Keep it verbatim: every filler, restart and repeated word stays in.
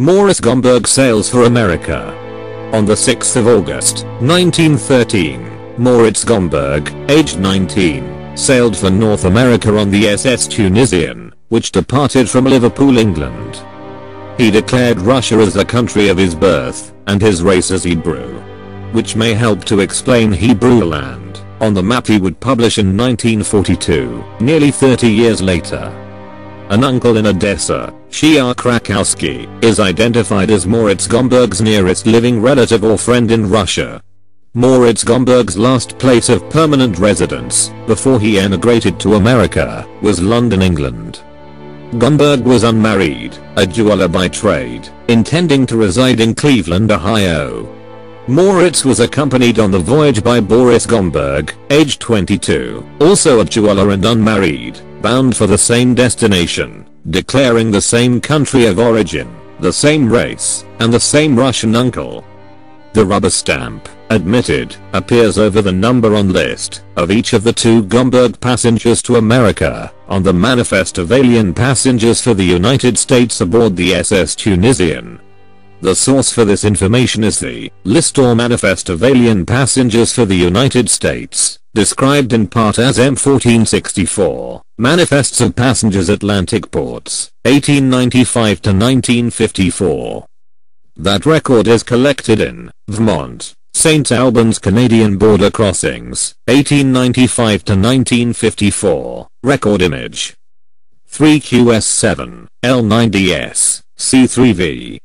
Maurice Gomberg sails for America. On the sixth of August, nineteen thirteen, Maurice Gomberg, aged nineteen, sailed for North America on the S S Tunisian, which departed from Liverpool, England. He declared Russia as the country of his birth, and his race as Hebrew, which may help to explain Hebrew land on the map he would publish in nineteen forty-two, nearly thirty years later. An uncle in Odessa, Shia Krakowski, is identified as Moritz Gomberg's nearest living relative or friend in Russia. Moritz Gomberg's last place of permanent residence, before he emigrated to America, was London, England. Gomberg was unmarried, a jeweler by trade, intending to reside in Cleveland, Ohio. Moritz was accompanied on the voyage by Boris Gomberg, aged twenty-two, also a jeweler and unmarried, bound for the same destination, declaring the same country of origin, the same race, and the same Russian uncle. The rubber stamp, admitted, appears over the number on list of each of the two Gomberg passengers to America on the manifest of alien passengers for the United States aboard the S S Tunisian. The source for this information is the list or manifest of alien passengers for the United States, described in part as M fourteen sixty-four, Manifests of Passengers Atlantic Ports, eighteen ninety-five to nineteen fifty-four. That record is collected in Vermont, Saint Albans Canadian Border Crossings, eighteen ninety-five to nineteen fifty-four, record image. three Q S seven L nine D S C three V.